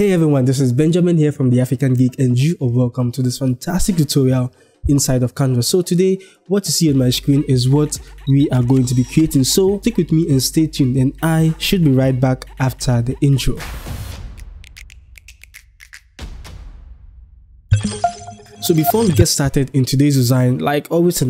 Hey everyone, this is Benjamin here from the African Geek, and you are welcome to this fantastic tutorial inside of Canva. So today, what you see on my screen is what we are going to be creating. So stick with me and stay tuned, and I should be right back after the intro. So before we get started in today's design, like always,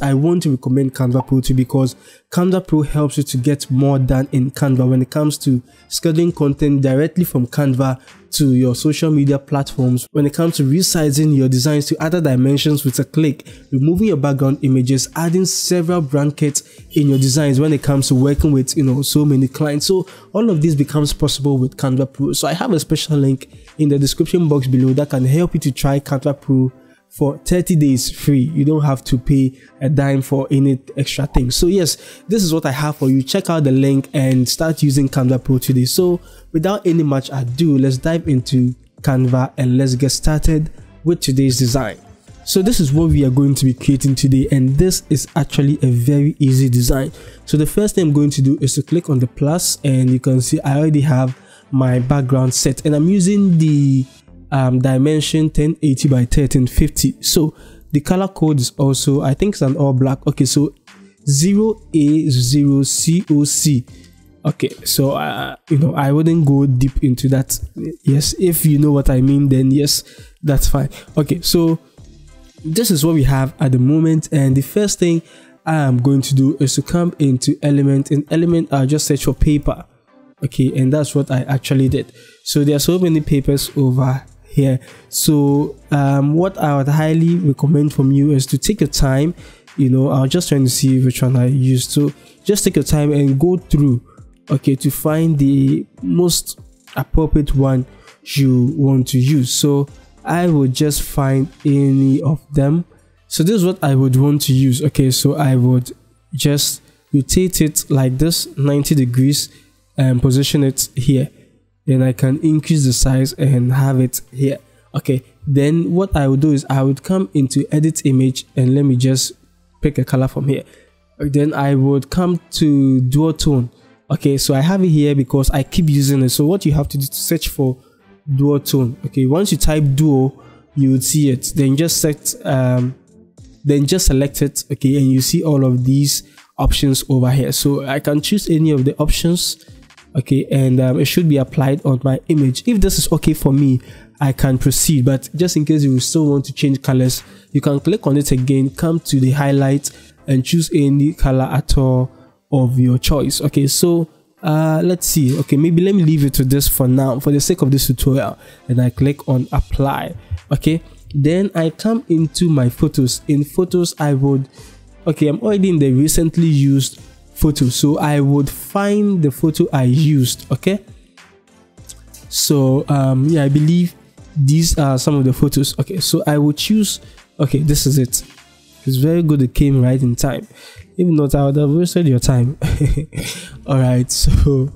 I want to recommend Canva Pro to you, because Canva Pro helps you to get more done in Canva when it comes to scheduling content directly from Canva to your social media platforms, when it comes to resizing your designs to other dimensions with a click, removing your background images, adding several brackets in your designs when it comes to working with so many clients. So all of this becomes possible with Canva Pro. So I have a special link in the description box below that can help you to try Canva Pro for 30 days free. You don't have to pay a dime for any extra thing. So yes, this is what I have for you. Check out the link and start using Canva Pro today. So without any much ado, let's dive into Canva and let's get started with today's design. So this is what we are going to be creating today, and this is actually a very easy design. So the first thing I'm going to do is to click on the plus, and you can see I already have my background set, and I'm using the dimension 1080 by 1350. So the color code is also, I think it's an all black. Okay, so 0A0COC. Okay, so I wouldn't go deep into that. Yes, if you know what I mean, then yes, that's fine. Okay, so this is what we have at the moment, and the first thing I am going to do is to come into element. In element, I'll just search for paper. Okay, and that's what I actually did. So there are so many papers over here. So what I would highly recommend from you is to take your time. I'll just try to see which one I used. So just take your time and go through, okay, to find the most appropriate one you want to use. So I will just find any of them. So this is what I would want to use. Okay, so I would just rotate it like this 90 degrees and position it here. Then I can increase the size and have it here. Okay, then what I would do is I would come into edit image, and let me just pick a color from here. Then I would come to duotone. Okay, so I have it here because I keep using it. So what you have to do is search for duotone. Okay, once you type duo, you would see it. Then just select it. Okay, and you see all of these options over here. So I can choose any of the options. Okay, and it should be applied on my image. If this is okay for me, I can proceed, but just in case you still want to change colors, you can click on it again, come to the highlight, and choose any color at all of your choice. Okay, so let's see. Okay, maybe let me leave it to this for now for the sake of this tutorial, and I click on apply. Okay, then I come into my photos. In photos, I would, okay, I'm already in the recently used photo, so I would find the photo I used. Okay, so yeah, I believe these are some of the photos. Okay, so I will choose, okay, this is it. It's very good, it came right in time. If not, I would have wasted your time. All right, so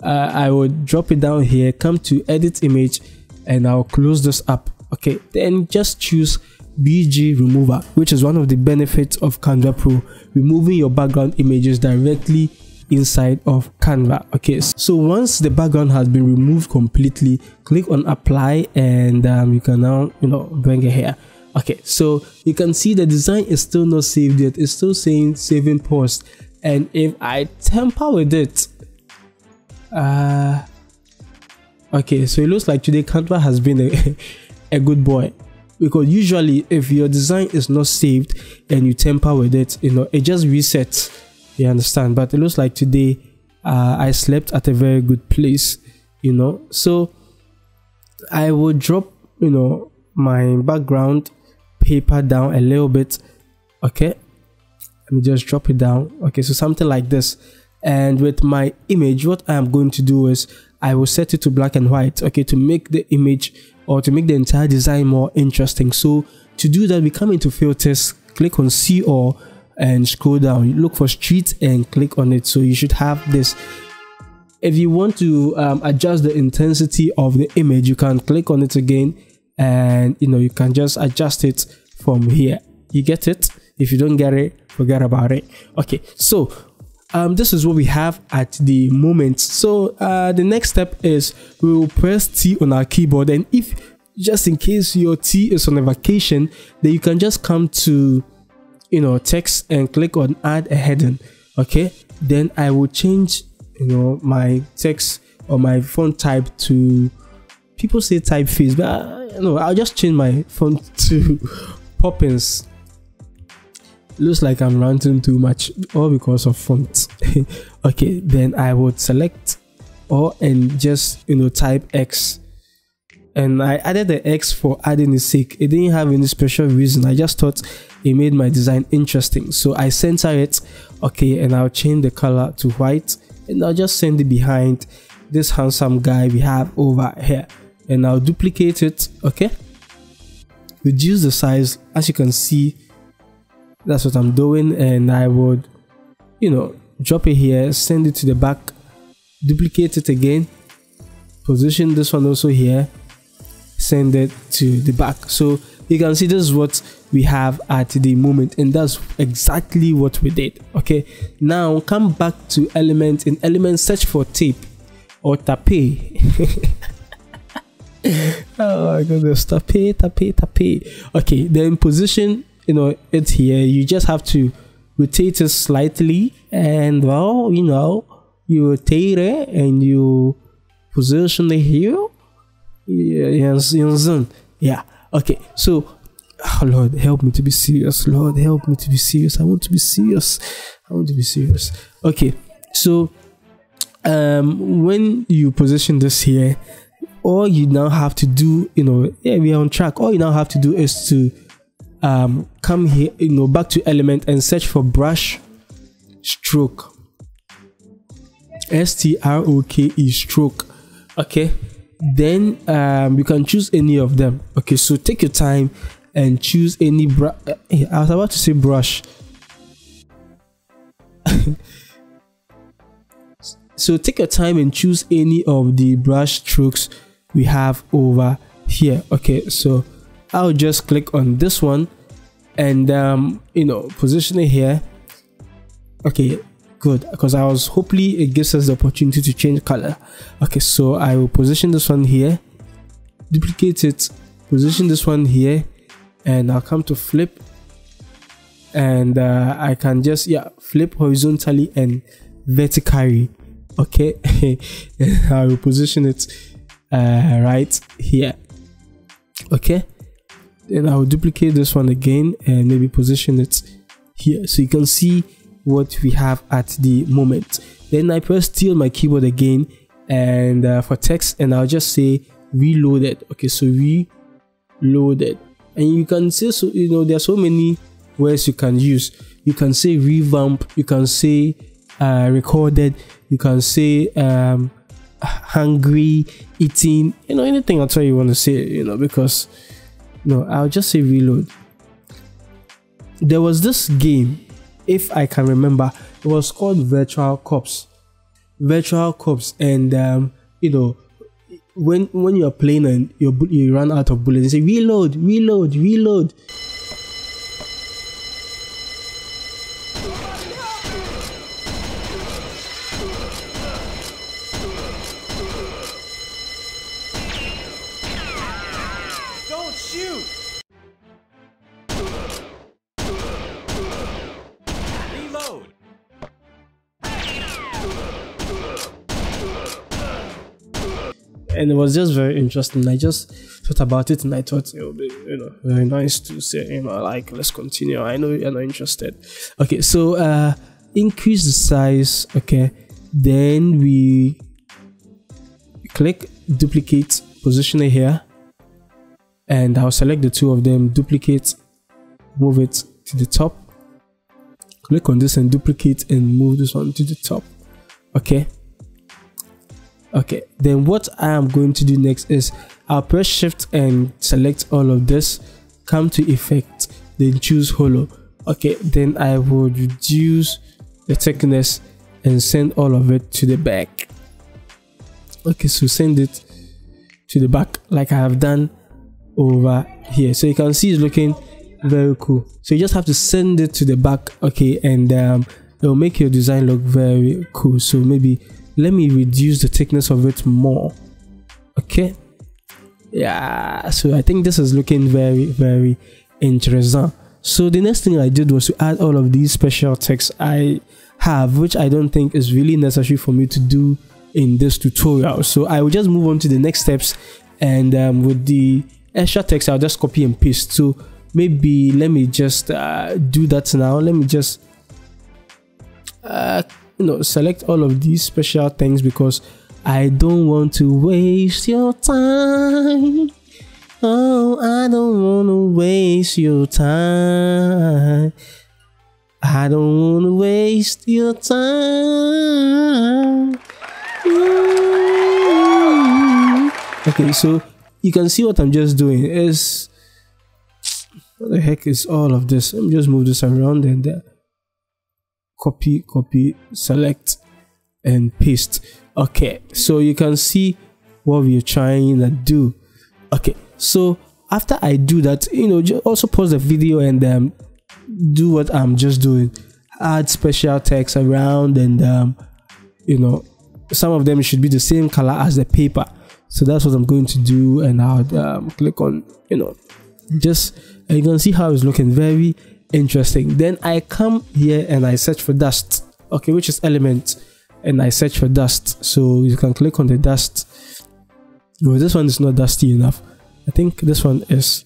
I would drop it down here, come to edit image, and I'll close this up. Okay, then just choose BG remover, which is one of the benefits of Canva Pro, removing your background images directly inside of Canva. Okay, so once the background has been removed completely, click on apply, and you can now bring it here. Okay, so you can see the design is still not saved yet. It's still saying saving post, and if I tamper with it, okay, so it looks like today Canva has been a good boy, because usually if your design is not saved and you tamper with it, it just resets. You understand? But it looks like today I slept at a very good place, so I will drop my background paper down a little bit. Okay, let me just drop it down. Okay, so something like this. And with my image, what I am going to do is I will set it to black and white, okay, to make the image or to make the entire design more interesting. So to do that, we come into filters, click on see all, and scroll down. You look for street and click on it. So you should have this. If you want to adjust the intensity of the image, you can click on it again, and you can just adjust it from here. You get it? If you don't get it, forget about it. Okay, so this is what we have at the moment. So the next step is we will press T on our keyboard, and if just in case your T is on a vacation, then you can just come to, you know, text and click on add a heading. Okay, then I will change, you know, my text or my font type to, people say typeface, but no, I'll just change my font to Poppins. Looks like I'm ranting too much, all because of font. Okay, then I would select all and just, you know, type X, and I added the X for adding the sake. It didn't have any special reason, I just thought it made my design interesting, so I center it. Okay, and I'll change the color to white, and I'll just send it behind this handsome guy we have over here, and I'll duplicate it. Okay, reduce the size, as you can see, that's what I'm doing, and I would, you know, drop it here, send it to the back, duplicate it again, position this one also here, send it to the back. So you can see this is what we have at the moment, and that's exactly what we did. Okay, now come back to element, in element search for tape or tape. Oh my goodness, tape. Okay, then position, you know, it's here, you just have to rotate it slightly, and well, you know, you rotate it and you position it here. Yeah. Okay, so oh Lord, help me to be serious. Lord, help me to be serious. I want to be serious. Okay, so when you position this here, all you now have to do, you know, yeah, we are on track. All you now have to do is to come here, you know, back to element and search for brush stroke, s-t-r-o-k-e stroke. Okay, then you can choose any of them. Okay, so take your time and choose any brush. I was about to say brush. So take your time and choose any of the brush strokes we have over here. Okay, so I'll just click on this one and you know, position it here. Okay, good, because I was, hopefully it gives us the opportunity to change color. Okay, so I will position this one here, duplicate it, position this one here, and I'll come to flip, and I can just, yeah, flip horizontally and vertically. Okay, I will position it right here. Okay, then I will duplicate this one again and maybe position it here, so you can see what we have at the moment. Then I press T on my keyboard again, and for text, and I'll just say reloaded. Okay, so reloaded, and you can say, so you know, there are so many words you can use. You can say revamp, you can say recorded, you can say hungry, eating, you know, anything at all you want to say, you know, because no, I'll just say reload. There was this game, if I can remember, it was called Virtual Cops, and you know, when you're playing and you run out of bullets, you say reload. And it was just very interesting. I just thought about it, and I thought it would be, you know, very nice to say, you know, like, let's continue. I know you're not interested. Okay, so increase the size. Okay, then we click, duplicate, position it here, and I'll select the two of them, duplicate, move it to the top, click on this and duplicate and move this one to the top. Okay. Okay, then what I am going to do next is I'll press shift and select all of this, come to effect, then choose hollow. Okay, then I will reduce the thickness and send all of it to the back. Okay, so send it to the back like I have done over here, so you can see it's looking very cool. So you just have to send it to the back. Okay, and It will make your design look very cool. So maybe let me reduce the thickness of it more. Okay, yeah, so I think this is looking very, very interesting. So the next thing I did was to add all of these special texts I have, which I don't think is really necessary for me to do in this tutorial. So I will just move on to the next steps, and with the extra text I'll just copy and paste. So maybe let me just do that now. Let me just you know, select all of these special things, because I don't want to waste your time. Oh, I don't want to waste your time. I don't want to waste your time. Okay, so you can see what I'm just doing is, what the heck is all of this? Let me just move this around and then copy, select and paste. Okay, so you can see what we're trying to do. Okay, so after I do that, you know, just also pause the video and do what I'm just doing. Add special text around, and you know, some of them should be the same color as the paper. So that's what I'm going to do, and I'll click on, you know, just, and you can see how it's looking very interesting. Then I come here and I search for dust, okay, which is element, and I search for dust. So you can click on the dust. No, this one is not dusty enough. I think this one is.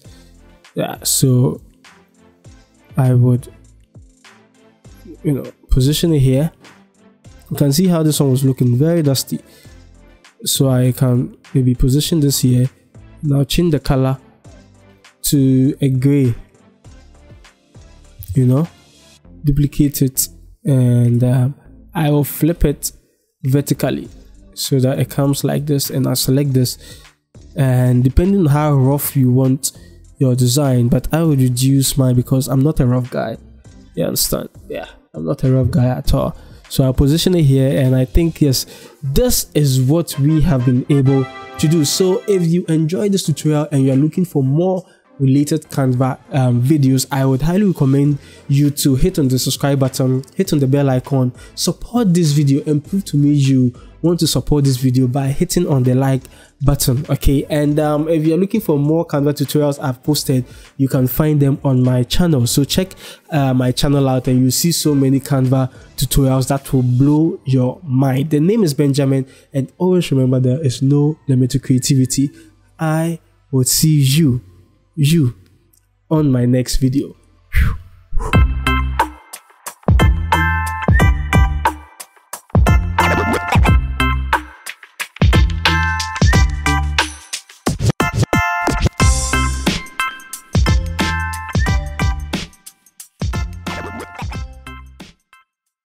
Yeah, so I would, you know, position it here. You can see how this one was looking very dusty. So I can maybe position this here. Now change the color to a gray, you know, duplicate it, and I will flip it vertically so that it comes like this, and I select this, and depending on how rough you want your design, but I would reduce mine because I'm not a rough guy, you understand? Yeah, I'm not a rough guy at all. So I'll position it here, and I think, yes, this is what we have been able to do. So if you enjoyed this tutorial and you're looking for more related Canva videos, I would highly recommend you to hit on the subscribe button, hit on the bell icon, support this video, and prove to me you want to support this video by hitting on the like button. Okay, and if you're looking for more Canva tutorials I've posted, you can find them on my channel. So check my channel out, and you'll see so many Canva tutorials that will blow your mind. The name is Benjamin, and always remember, there is no limit to creativity. I will see you on my next video.